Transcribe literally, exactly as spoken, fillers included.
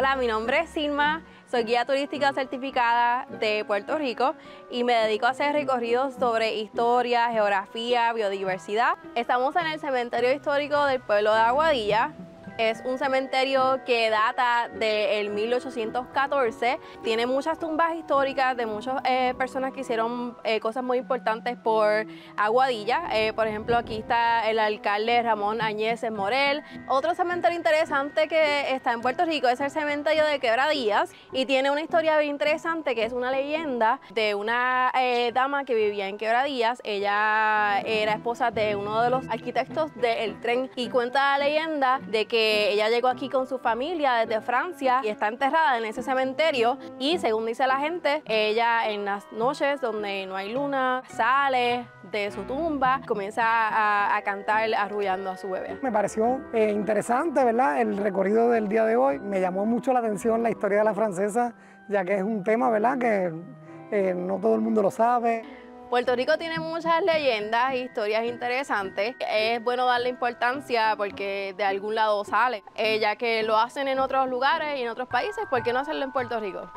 Hola, mi nombre es Silma, soy guía turística certificada de Puerto Rico y me dedico a hacer recorridos sobre historia, geografía, biodiversidad. Estamos en el cementerio histórico del pueblo de Aguadilla. Es un cementerio que data del mil ochocientos catorce. Tiene muchas tumbas históricas de muchas eh, personas que hicieron eh, cosas muy importantes por Aguadilla. Eh, por ejemplo, aquí está el alcalde Ramón Áñez Morel. Otro cementerio interesante que está en Puerto Rico es el cementerio de Quebradillas y tiene una historia bien interesante, que es una leyenda de una eh, dama que vivía en Quebradillas. Ella era esposa de uno de los arquitectos del tren y cuenta la leyenda de que ella llegó aquí con su familia desde Francia y está enterrada en ese cementerio. Y según dice la gente, ella en las noches donde no hay luna sale de su tumba, comienza a, a cantar arrullando a su bebé. Me pareció eh, interesante, ¿verdad?, el recorrido del día de hoy. Me llamó mucho la atención la historia de la francesa, ya que es un tema, ¿verdad?, que eh, no todo el mundo lo sabe. Puerto Rico tiene muchas leyendas e historias interesantes. Es bueno darle importancia porque de algún lado sale. Eh, ya que lo hacen en otros lugares y en otros países, ¿por qué no hacerlo en Puerto Rico?